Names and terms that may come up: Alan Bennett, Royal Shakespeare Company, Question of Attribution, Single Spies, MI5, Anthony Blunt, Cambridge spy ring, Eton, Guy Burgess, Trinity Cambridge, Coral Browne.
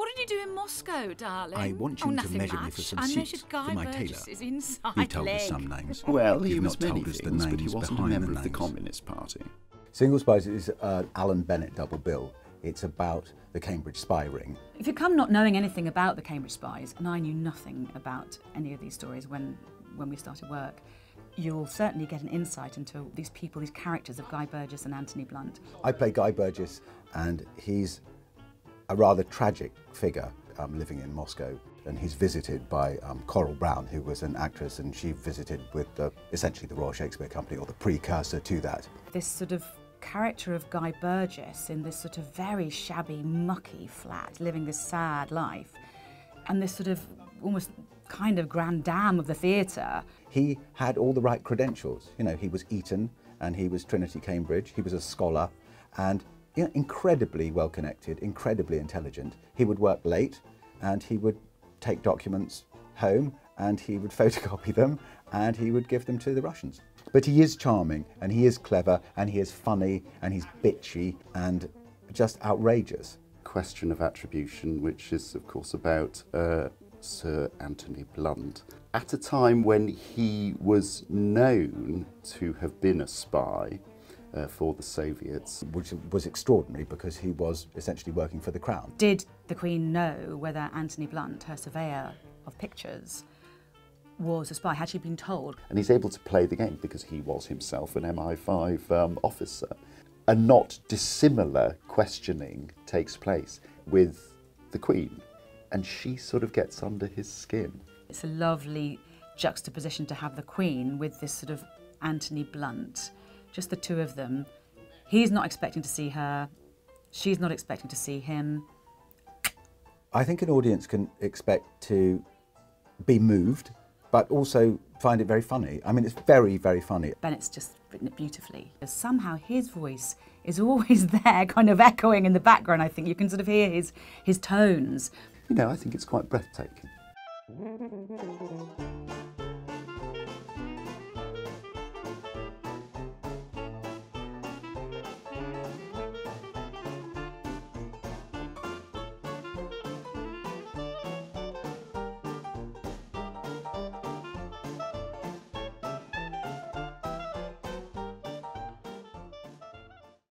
What did you do in Moscow, darling? I want you to measure me for some suits for my tailor. You told us some names. Well, he was many things, but he wasn't a member of the Communist Party. Single Spies is an Alan Bennett double bill. It's about the Cambridge spy ring. If you come not knowing anything about the Cambridge spies, and I knew nothing about any of these stories when we started work, you'll certainly get an insight into these people, these characters of Guy Burgess and Anthony Blunt. I play Guy Burgess, and he's a rather tragic figure living in Moscow, and he's visited by Coral Browne, who was an actress, and she visited with essentially the Royal Shakespeare Company, or the precursor to that. This sort of character of Guy Burgess in this sort of very shabby, mucky flat, living this sad life, and this sort of almost kind of grand dame of the theatre. He had all the right credentials. You know, he was Eton, and he was Trinity Cambridge, he was a scholar, and you know, incredibly well-connected, incredibly intelligent. He would work late, and he would take documents home, and he would photocopy them, and he would give them to the Russians. But he is charming, and he is clever, and he is funny, and he's bitchy, and just outrageous. Question of Attribution, which is, of course, about Sir Anthony Blunt, at a time when he was known to have been a spy for the Soviets. Which was extraordinary because he was essentially working for the Crown. Did the Queen know whether Anthony Blunt, her surveyor of pictures, was a spy? Had she been told? And he's able to play the game because he was himself an MI5 officer. A not dissimilar questioning takes place with the Queen, and she sort of gets under his skin. It's a lovely juxtaposition to have the Queen with this sort of Anthony Blunt, just the two of them. He's not expecting to see her, she's not expecting to see him. I think an audience can expect to be moved, but also find it very funny. I mean, it's very, very funny. Bennett's just written it beautifully. Somehow his voice is always there, kind of echoing in the background, I think. You can sort of hear his tones. You know, I think it's quite breathtaking.